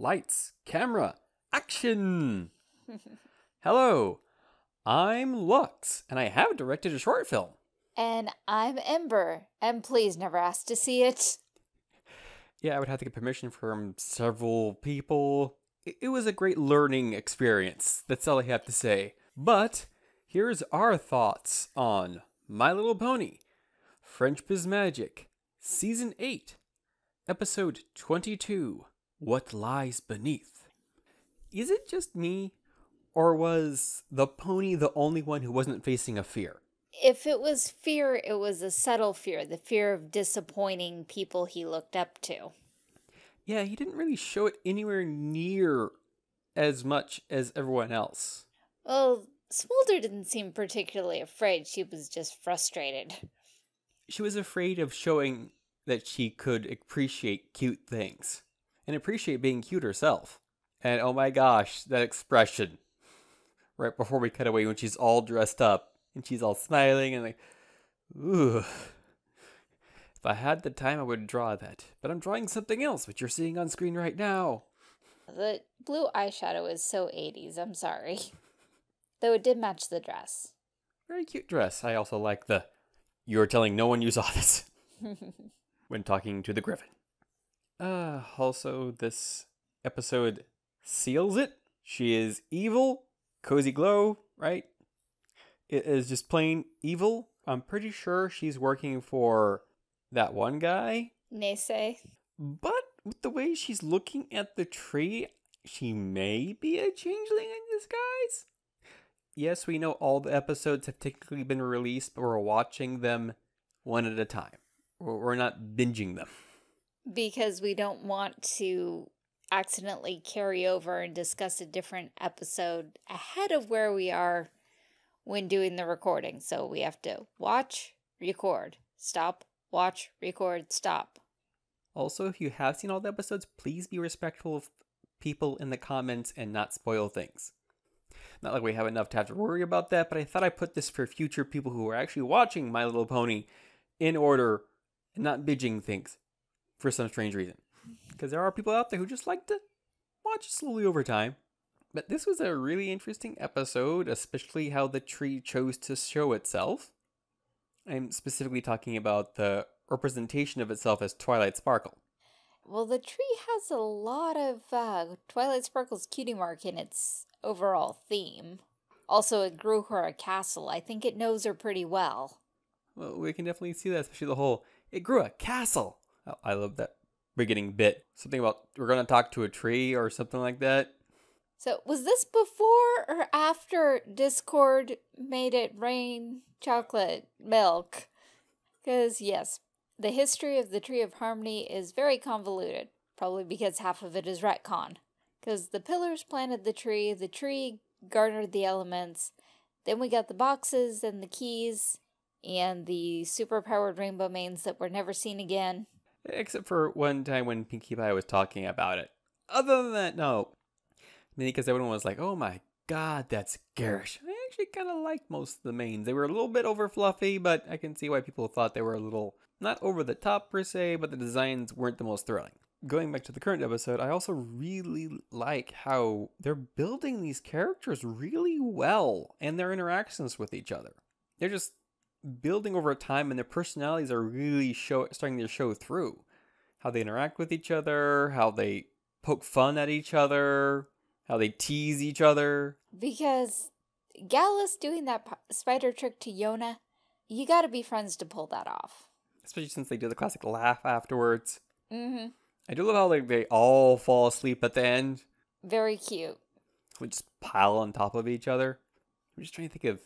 Lights, camera, action! Hello, I'm Lux, and I have directed a short film. And I'm Ember, and please never ask to see it. Yeah, I would have to get permission from several people. It was a great learning experience, that's all I have to say. But here's our thoughts on My Little Pony, Friendship is Magic, Season 8, Episode 22. What lies beneath? Is it just me, or was the pony the only one who wasn't facing a fear? If it was fear, it was a subtle fear, the fear of disappointing people he looked up to. Yeah, he didn't really show it anywhere near as much as everyone else. Well, Smolder didn't seem particularly afraid. She was just frustrated. She was afraid of showing that she could appreciate cute things. And appreciate being cute herself. And oh my gosh, that expression. Right before we cut away when she's all dressed up. And she's all smiling and like, ooh. If I had the time, I would draw that. But I'm drawing something else, which you're seeing on screen right now. The blue eyeshadow is so 80s, I'm sorry. Though it did match the dress. Very cute dress. I also like the, you're telling no one you saw this. When talking to the griffin. Also, this episode seals it. She is evil. Cozy Glow, right? It is just plain evil. I'm pretty sure she's working for that one guy. Neighsay. But with the way she's looking at the tree, she may be a changeling in disguise. Yes, we know all the episodes have technically been released, but we're watching them one at a time. We're not binging them. Because we don't want to accidentally carry over and discuss a different episode ahead of where we are when doing the recording. So we have to watch, record, stop, watch, record, stop. Also, if you have seen all the episodes, please be respectful of people in the comments and not spoil things. Not like we have enough to have to worry about that, but I thought I put this for future people who are actually watching My Little Pony in order and not binging things. For some strange reason. Because there are people out there who just like to watch slowly over time. But this was a really interesting episode, especially how the tree chose to show itself. I'm specifically talking about the representation of itself as Twilight Sparkle. Well, the tree has a lot of Twilight Sparkle's cutie mark in its overall theme. Also, it grew her a castle. I think it knows her pretty well. Well, we can definitely see that, especially the whole, it grew a castle. I love that beginning bit. Something about, we're going to talk to a tree or something like that. So was this before or after Discord made it rain chocolate milk? Because yes, the history of the Tree of Harmony is very convoluted. Probably because half of it is retcon. Because the pillars planted the tree garnered the elements. Then we got the boxes and the keys and the super-powered rainbow mains that were never seen again. Except for one time when Pinkie Pie was talking about it. Other than that, no. Because everyone was like, oh my god, that's garish. I actually kind of liked most of the mains. They were a little bit over fluffy, but I can see why people thought they were a little, not over the top per se, but the designs weren't the most thrilling. Going back to the current episode, I also really like how they're building these characters really well and their interactions with each other. They're just building over time, and their personalities are really starting to show through. How they interact with each other, how they poke fun at each other, how they tease each other. Because Gallus doing that spider trick to Yona, you gotta be friends to pull that off. Especially since they do the classic laugh afterwards. Mm-hmm. I do love how they all fall asleep at the end. Very cute. We just pile on top of each other. I'm just trying to think of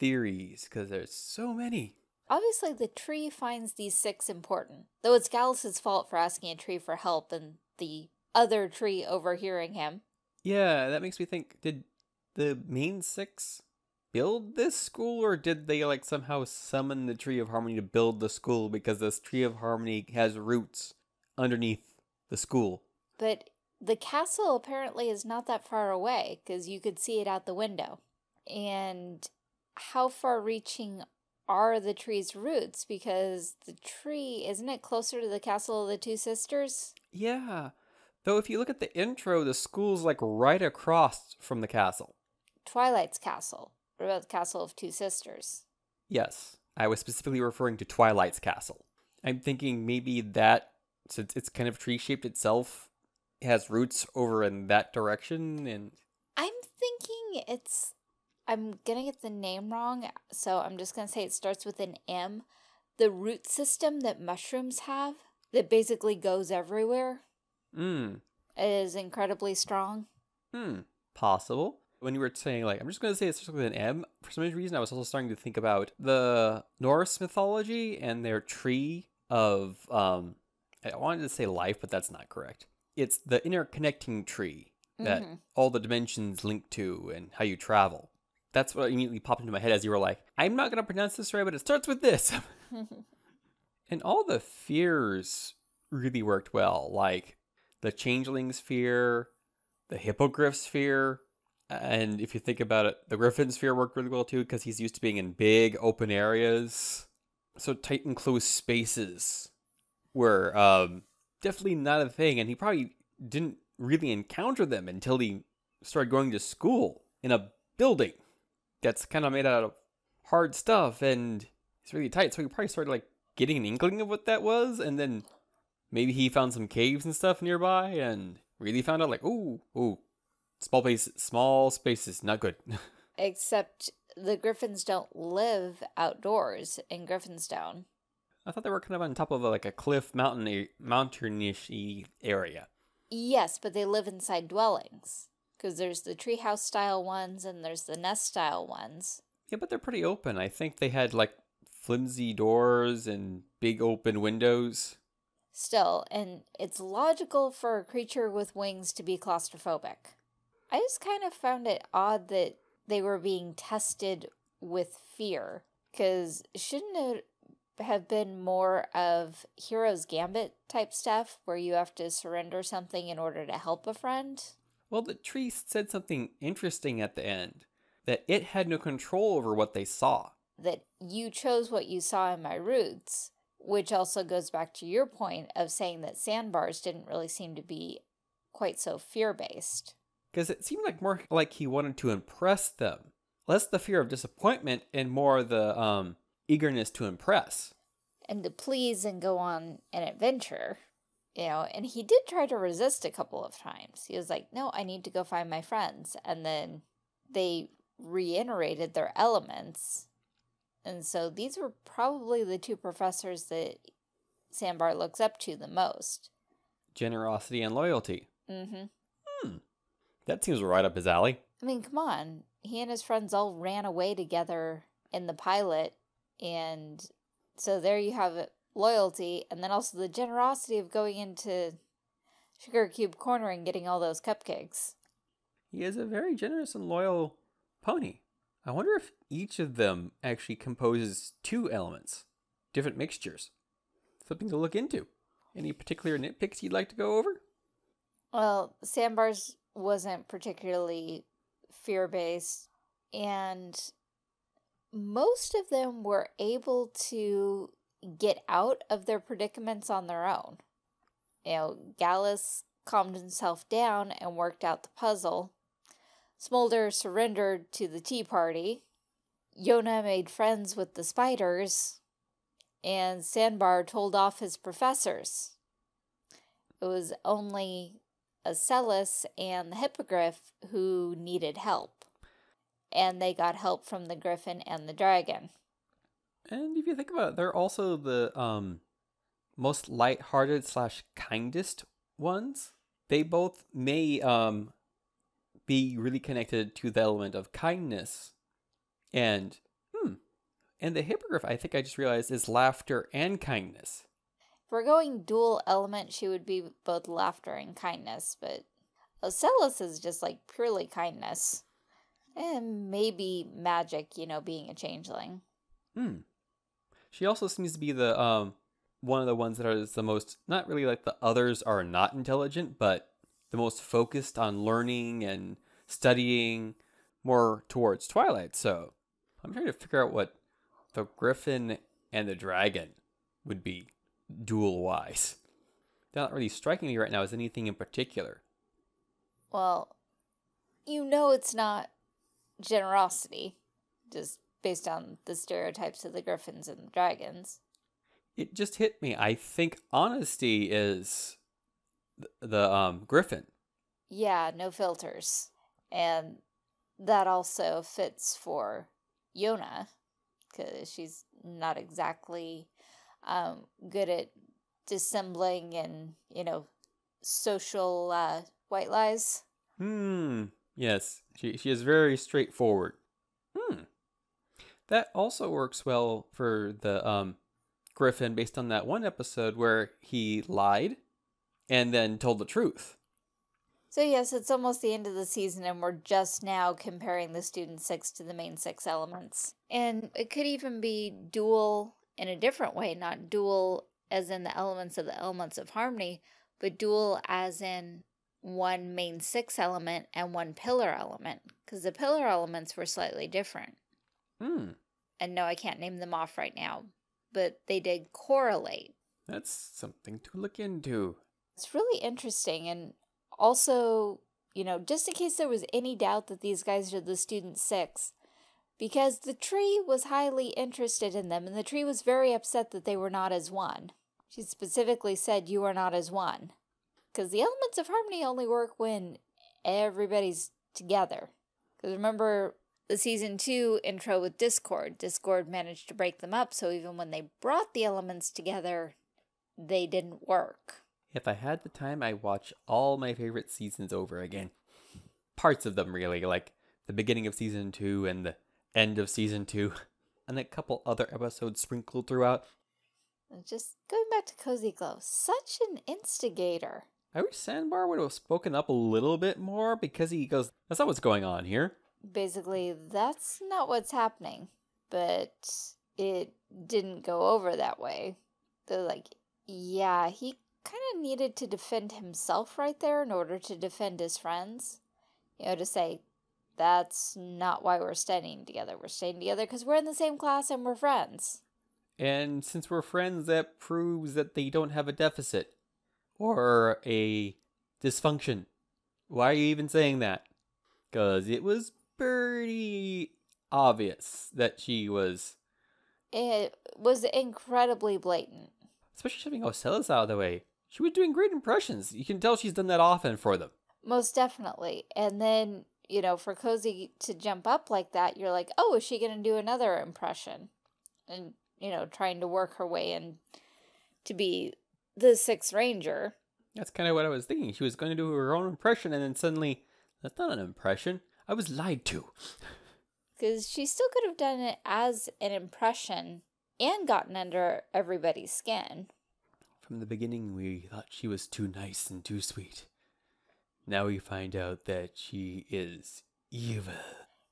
theories, because there's so many. Obviously, the tree finds these six important, though it's Gallus's fault for asking a tree for help and the other tree overhearing him. Yeah, that makes me think, did the main six build this school, or did they like somehow summon the Tree of Harmony to build the school, because this Tree of Harmony has roots underneath the school? But the castle apparently is not that far away, because you could see it out the window. And how far-reaching are the tree's roots? Because the tree, isn't it closer to the castle of the two sisters? Yeah, Though if you look at the intro, the school's like right across from the castle. Twilight's castle, or the castle of two sisters. Yes, I was specifically referring to Twilight's castle. I'm thinking maybe that, since it's kind of tree-shaped itself, it has roots over in that direction, and... I'm thinking it's... I'm gonna get the name wrong, so I'm just gonna say it starts with an M. The root system that mushrooms have, that basically goes everywhere, is incredibly strong. Possible. When you were saying, like, I'm just going to say it starts with an M, for some reason I was also starting to think about the Norse mythology and their tree of, I wanted to say life, but that's not correct. It's the interconnecting tree that all the dimensions link to and how you travel. That's what immediately popped into my head as you were like, I'm not going to pronounce this right, but it starts with this. And all the fears really worked well, like the changeling's fear, the hippogriff's fear. And if you think about it, the Griffin sphere worked really well too, because he's used to being in big open areas. So tight and close spaces were definitely not a thing. And he probably didn't really encounter them until he started going to school in a building that's kind of made out of hard stuff. And it's really tight. So he probably started like getting an inkling of what that was. And then maybe he found some caves and stuff nearby and really found out like, ooh. Small spaces, not good. Except the griffins don't live outdoors in Griffinstown. I thought they were kind of on top of like a cliff mountainish-y area. Yes, but they live inside dwellings. Because there's the treehouse style ones and there's the nest style ones. Yeah, but they're pretty open. I think they had like flimsy doors and big open windows. Still, and it's logical for a creature with wings to be claustrophobic. I just kind of found it odd that they were being tested with fear, because shouldn't it have been more of Hero's Gambit type stuff, where you have to surrender something in order to help a friend? Well, the tree said something interesting at the end, that it had no control over what they saw. That you chose what you saw in my roots, which also goes back to your point of saying that sandbars didn't really seem to be quite so fear-based. Because it seemed like more like he wanted to impress them. Less the fear of disappointment and more the eagerness to impress. And to please and go on an adventure. You know, and he did try to resist a couple of times. He was like, no, I need to go find my friends. And then they reiterated their elements. And so these were probably the two professors that Sandbar looks up to the most. Generosity and loyalty. That seems right up his alley. I mean, come on. He and his friends all ran away together in the pilot. And so there you have it, loyalty. And then also the generosity of going into Sugar Cube Corner and getting all those cupcakes. He is a very generous and loyal pony. I wonder if each of them actually composes two elements. Different mixtures. Something to look into. Any particular nitpicks you'd like to go over? Well, Sandbar's wasn't particularly fear-based, and most of them were able to get out of their predicaments on their own. You know, Gallus calmed himself down and worked out the puzzle. Smolder surrendered to the tea party. Yona made friends with the spiders, and Sandbar told off his professors. It was only Ocellus and the hippogriff who needed help, and they got help from the griffin and the dragon. And if you think about it, they're also the most lighthearted / kindest ones. They both may be really connected to the element of kindness, and the hippogriff, I think I just realized, is laughter and kindness. If we're going dual element, she would be both laughter and kindness, but Ocellus is just like purely kindness. And maybe magic, you know, being a changeling. She also seems to be the one of the ones that is the most, not really like the others are not intelligent, but the most focused on learning and studying more towards Twilight. So I'm trying to figure out what the griffin and the dragon would be dual wise. They're not really striking me right now as anything in particular. Well, you know it's not generosity, just based on the stereotypes of the griffins and the dragons. It just hit me. I think honesty is the griffin. Yeah, no filters. And that also fits for Yona, because she's not exactly good at dissembling and, you know, social white lies. Hmm. Yes. She is very straightforward. Hmm. That also works well for the griffin based on that one episode where he lied and then told the truth. So yes, it's almost the end of the season and we're just now comparing the student six to the main six elements. And it could even be dual in a different way, not dual as in the elements of harmony, but dual as in one main six element and one pillar element, because the pillar elements were slightly different. Hmm. And no, I can't name them off right now, but they did correlate. That's something to look into. It's really interesting. And also, you know, just in case there was any doubt that these guys are the student six, because the tree was highly interested in them, and the tree was very upset that they were not as one. She specifically said, "You are not as one." Because the elements of harmony only work when everybody's together. Because remember the season 2 intro with Discord. Discord managed to break them up, so even when they brought the elements together, they didn't work. If I had the time, I'd watch all my favorite seasons over again. Parts of them, really. Like the beginning of season 2 and the end of season 2. And a couple other episodes sprinkled throughout. Just going back to Cozy Glow. Such an instigator. I wish Sandbar would have spoken up a little bit more, because he goes, "That's not what's going on here. Basically, that's not what's happening." But it didn't go over that way. They're like, yeah, he kind of needed to defend himself right there in order to defend his friends. You know, to say, that's not why we're standing together. We're staying together because we're in the same class and we're friends. And since we're friends, that proves that they don't have a deficit or a dysfunction. Why are you even saying that? Because it was pretty obvious that she was... It was incredibly blatant. Especially shoving Ocellus out of the way. She was doing great impressions. You can tell she's done that often for them. Most definitely. And then, you know, for Cozy to jump up like that, you're like, oh, is she going to do another impression? And... you know, trying to work her way in to be the Sixth Ranger. That's kind of what I was thinking. She was going to do her own impression, and then suddenly, that's not an impression. I was lied to. Because she still could have done it as an impression and gotten under everybody's skin. From the beginning, we thought she was too nice and too sweet. Now we find out that she is evil.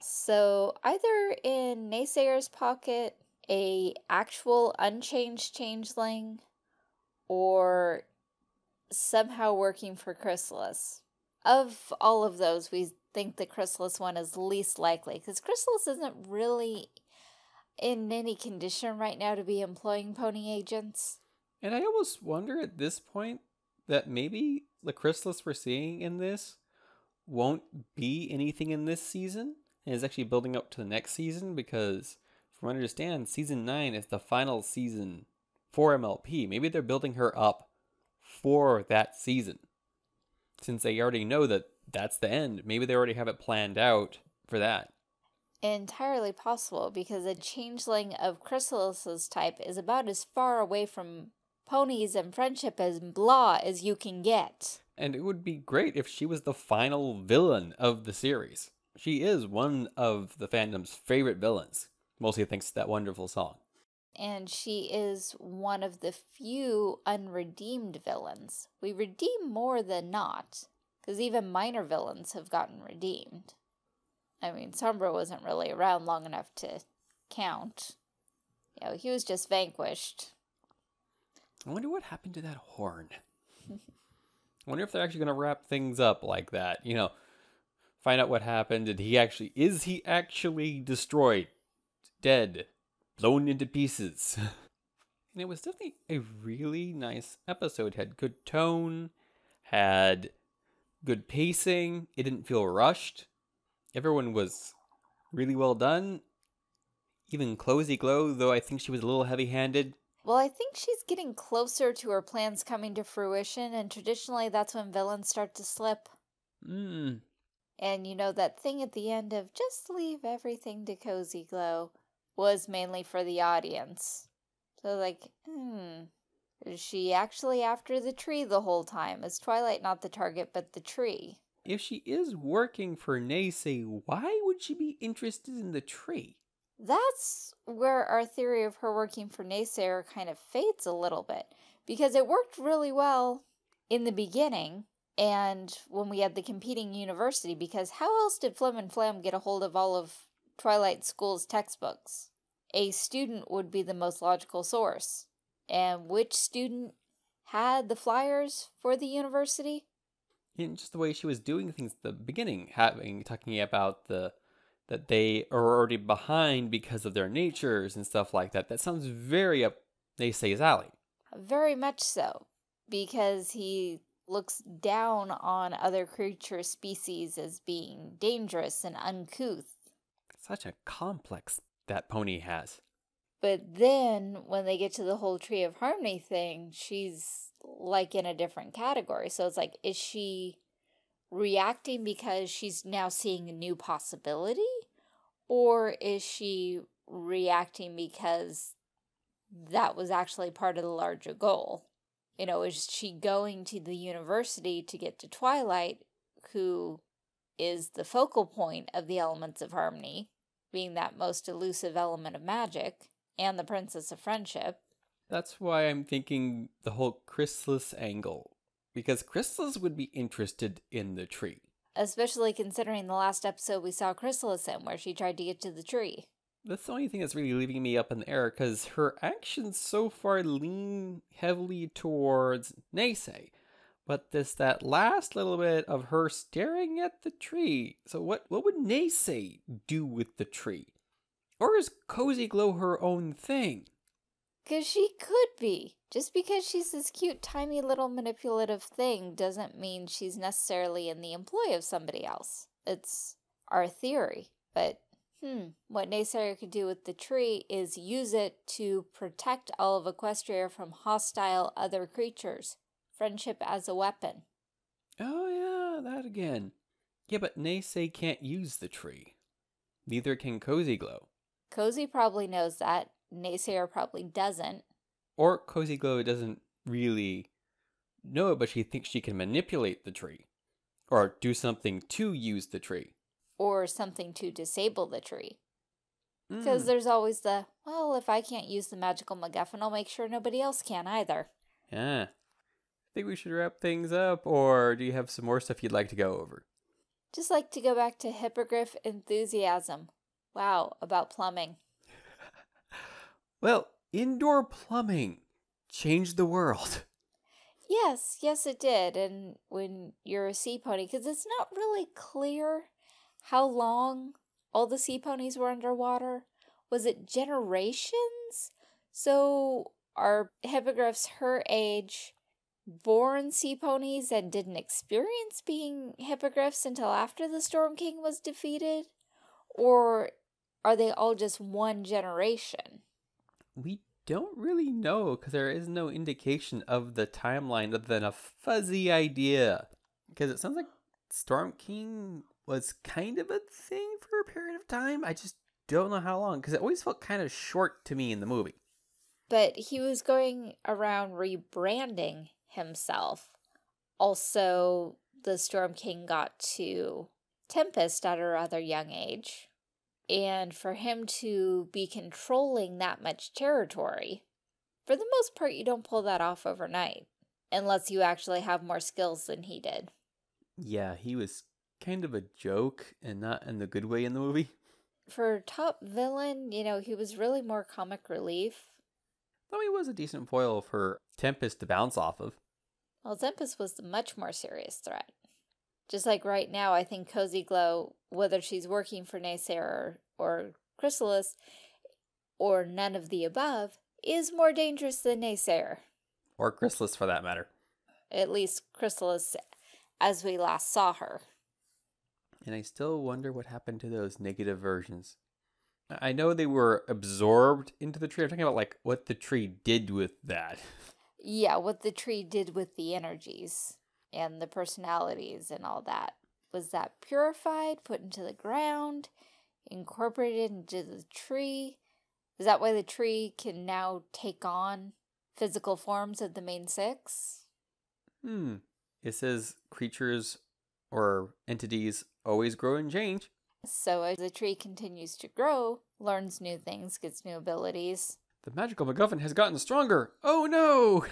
So either in Naysayer's pocket... an actual unchanged changeling, or somehow working for Chrysalis. Of all of those, we think the Chrysalis one is least likely, because Chrysalis isn't really in any condition right now to be employing pony agents. And I almost wonder at this point that maybe the Chrysalis we're seeing in this won't be anything in this season, and is actually building up to the next season, because... from what I understand, season 9 is the final season for MLP. Maybe they're building her up for that season, since they already know that that's the end. Maybe they already have it planned out for that. Entirely possible, because a changeling of Chrysalis's type is about as far away from ponies and friendship and blah as you can get. And it would be great if she was the final villain of the series. She is one of the fandom's favorite villains. Mostly thanks to that wonderful song. And she is one of the few unredeemed villains. We redeem more than not, because even minor villains have gotten redeemed. I mean, Sombra wasn't really around long enough to count. You know, he was just vanquished. I wonder what happened to that horn. I wonder if they're actually going to wrap things up like that. You know, find out what happened. Did he actually, is he actually destroyed? Dead, blown into pieces. And it was definitely a really nice episode. It had good tone, had good pacing. It didn't feel rushed. Everyone was really well done. Even Cozy Glow, though I think she was a little heavy-handed. Well, I think she's getting closer to her plans coming to fruition, and traditionally that's when villains start to slip. Mm. And you know, that thing at the end of just leave everything to Cozy Glow was mainly for the audience. So like, is she actually after the tree the whole time? Is Twilight not the target, but the tree? If she is working for Neighsay, why would she be interested in the tree? That's where our theory of her working for Naysayer kind of fades a little bit, because it worked really well in the beginning and when we had the competing university, because how else did Flim and Flam get a hold of all of Twilight School's textbooks? A student would be the most logical source. And which student had the flyers for the university? And just the way she was doing things at the beginning, talking about that they are already behind because of their natures and stuff like that. That sounds very up Neighsay's alley. Very much so, because he looks down on other creature species as being dangerous and uncouth. Such a complex that pony has. But then, when they get to the whole Tree of Harmony thing, she's like in a different category. So it's like, is she reacting because she's now seeing a new possibility? Or is she reacting because that was actually part of the larger goal? You know, is she going to the university to get to Twilight, who is the focal point of the elements of harmony, being that most elusive element of magic, and the princess of friendship? That's why I'm thinking the whole Chrysalis angle. Because Chrysalis would be interested in the tree. Especially considering the last episode we saw Chrysalis in, where she tried to get to the tree. That's the only thing that's really leaving me up in the air, because her actions so far lean heavily towards Neighsay. But that last little bit of her staring at the tree. So what would Neighsay do with the tree? Or is Cozy Glow her own thing? Because she could be. Just because she's this cute, tiny little manipulative thing doesn't mean she's necessarily in the employ of somebody else. It's our theory. But, what Naysayer could do with the tree is use it to protect all of Equestria from hostile other creatures. Friendship as a weapon. Oh yeah, that again. Yeah, but Neighsay can't use the tree. Neither can Cozy Glow. Cozy probably knows that. Naysayer probably doesn't. Or Cozy Glow doesn't really know it, but she thinks she can manipulate the tree. Or do something to use the tree. Or something to disable the tree. Because there's always the, well, if I can't use the magical MacGuffin, I'll make sure nobody else can either. Yeah. I think we should wrap things up, or do you have some more stuff you'd like to go over? Just like to go back to Hippogriff enthusiasm. Wow, about plumbing. Well, indoor plumbing changed the world. Yes, it did. And when you're a sea pony, because it's not really clear how long all the sea ponies were underwater. Was it generations? So are hippogriffs her age born sea ponies and didn't experience being hippogriffs until after the Storm King was defeated? Or are they all just one generation? We don't really know, because there is no indication of the timeline other than a fuzzy idea. Because it sounds like Storm King was kind of a thing for a period of time. I just don't know how long, because it always felt kind of short to me in the movie. But he was going around rebranding himself. Also, the Storm King got to Tempest at a rather young age. And for him to be controlling that much territory, for the most part, you don't pull that off overnight. Unless you actually have more skills than he did. Yeah, he was kind of a joke, and not in the good way in the movie. For top villain, you know, he was really more comic relief. Though he was a decent foil for Tempest to bounce off of. Well, Tempest was the much more serious threat. Just like right now, I think Cozy Glow, whether she's working for Naysayer or Chrysalis or none of the above, is more dangerous than Naysayer. Or Chrysalis, for that matter. At least Chrysalis as we last saw her. And I still wonder what happened to those negative versions. I know they were absorbed into the tree. I'm talking about like what the tree did with that. Yeah, what the tree did with the energies and the personalities and all that. Was that purified, put into the ground, incorporated into the tree? Is that why the tree can now take on physical forms of the main six? Hmm. It says creatures or entities always grow and change. So as the tree continues to grow, learns new things, gets new abilities. The magical MacGuffin has gotten stronger. Oh no!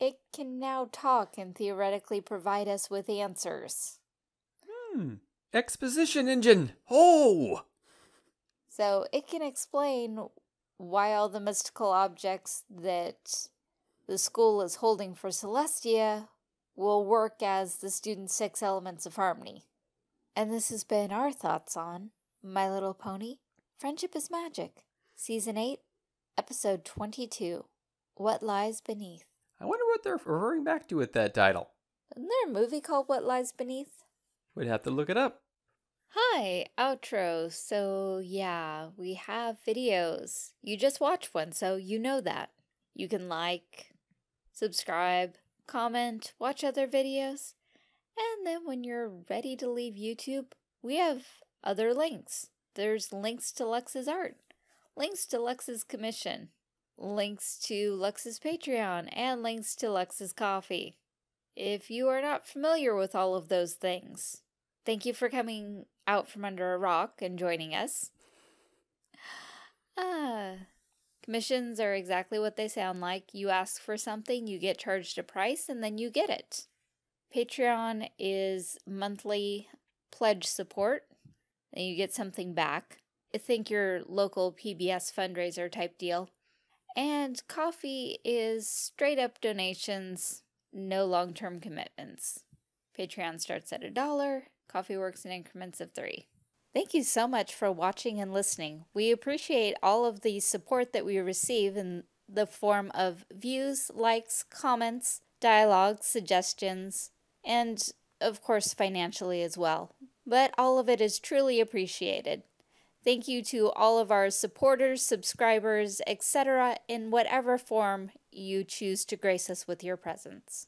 It can now talk and theoretically provide us with answers. Hmm. Exposition engine. Oh! So it can explain why all the mystical objects that the school is holding for Celestia will work as the student's six elements of harmony. And this has been our thoughts on My Little Pony, Friendship is Magic, Season 8, Episode 22, What Lies Beneath. I wonder what they're referring back to with that title. Isn't there a movie called What Lies Beneath? We'd have to look it up. Hi, outro. So yeah, we have videos. You just watched one, so you know that. You can like, subscribe, comment, watch other videos. And then when you're ready to leave YouTube, we have other links. There's links to Lux's art, links to Lux's commission, links to Lux's Patreon, and links to Lux's coffee. If you are not familiar with all of those things, thank you for coming out from under a rock and joining us. Commissions are exactly what they sound like. You ask for something, you get charged a price, and then you get it. Patreon is monthly pledge support, and you get something back. I think your local PBS fundraiser type deal. And coffee is straight up donations, no long-term commitments. Patreon starts at $1. Coffee works in increments of 3. Thank you so much for watching and listening. We appreciate all of the support that we receive in the form of views, likes, comments, dialogue, suggestions, and of course financially as well. But all of it is truly appreciated. Thank you to all of our supporters, subscribers, etc. in whatever form you choose to grace us with your presence.